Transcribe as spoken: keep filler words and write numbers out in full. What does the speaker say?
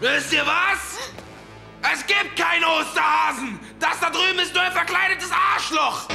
Wisst ihr was? Es gibt keine Osterhasen! Das da drüben ist nur ein verkleidetes Arschloch!